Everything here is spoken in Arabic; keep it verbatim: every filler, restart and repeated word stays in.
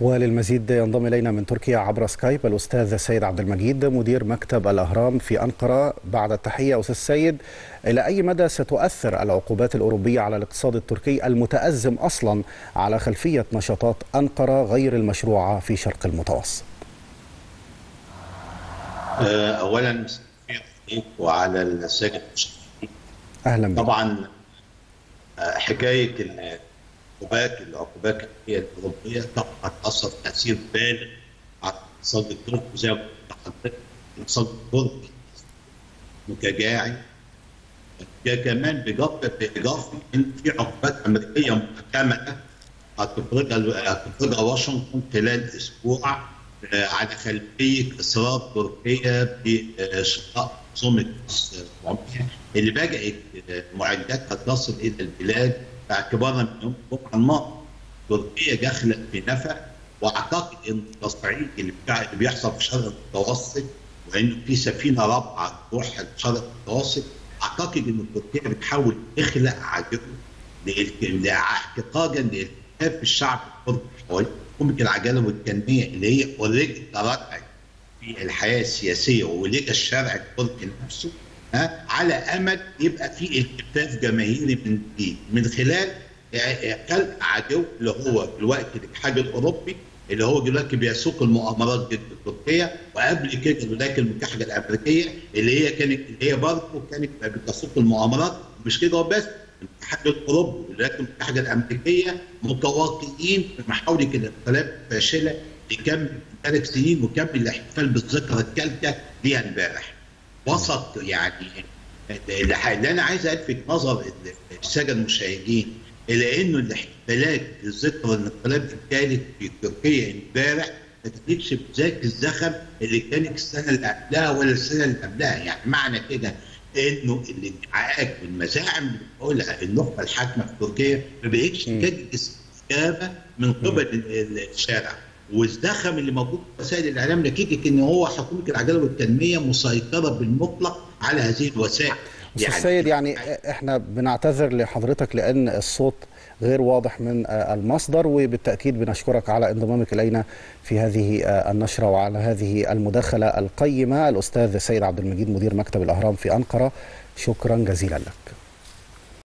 وللمزيد ينضم إلينا من تركيا عبر سكايب الأستاذ سيد عبد المجيد مدير مكتب الأهرام في أنقرة. بعد التحية أستاذ سيد، إلى أي مدى ستؤثر العقوبات الأوروبية على الاقتصاد التركي المتأزم أصلا على خلفية نشاطات أنقرة غير المشروعة في شرق المتوسط؟ أولا وعلى الساكن أهلا بك. طبعا حكاية العقوبات العقوبات الأوروبية طبعا أثر تأثير بالغ على الاقتصاد التركي، وزي ما حضرتك الاقتصاد التركي متجاعل ده كمان بإضافة إن في عقوبات أمريكية محكمة هتفرضها هتفرضها واشنطن خلال أسبوع على خلفية إصرار تركيا بشراء سمك اللي بدأت معداتها تصل إلى البلاد باعتبارها من يوم الجمعة الماضي. تركيا داخلة في نفق، وأعتقد إن التصعيد اللي بيحصل في شرق المتوسط وإنه في سفينة رابعة تروح لشرق المتوسط، أعتقد إن تركيا بتحاول تخلق عجله اعتقادا لالتهاب الشعب الكردي حوالي قمة العجله والتنميه اللي هي اوريدي تراجعت في الحياه السياسيه ولجا الشارع الكردي نفسه، ها، على امل يبقى في التفاف جماهيري من جديد من خلال خلق عدو اللي هو دلوقتي الاتحاد الاوروبي اللي هو دلوقتي بيسوق المؤامرات ضد تركيا، وقبل كده الولايات المتحده الامريكيه اللي هي كانت اللي هي برضه كانت بتسوق المؤامرات. مش كده وبس، الاتحاد الاوروبي والولايات المتحده الامريكيه متواطئين في محاوله الانقلاب الفاشله لكم ثلاث سنين، وكمل الاحتفال بالذكرى الثالثه ليها امبارح وسط يعني اللي انا عايز الفت نظر الساده المشاهدين الى انه الاحتفالات بالذكرى الانقلاب الثالث في تركيا امبارح ما كانتش بذاك الزخم اللي كانت السنه اللي قبلها ولا السنه اللي قبلها. يعني معنى كده انه الادعاءات والمزاعم اللي بتقولها النخبه الحاكمه في تركيا ما بقتش تجد استجابه من قبل الشارع، والزخم اللي موجود في وسائل الاعلام نتيجه ان هو حكومه العداله والتنميه مسيطره بالمطلق على هذه الوسائل. استاذ سيد، يعني احنا بنعتذر لحضرتك لان الصوت غير واضح من المصدر، وبالتأكيد بنشكرك على انضمامك إلينا في هذه النشرة وعلى هذه المداخلة القيمة. الأستاذ سيد عبد المجيد مدير مكتب الأهرام في أنقرة، شكرا جزيلا لك.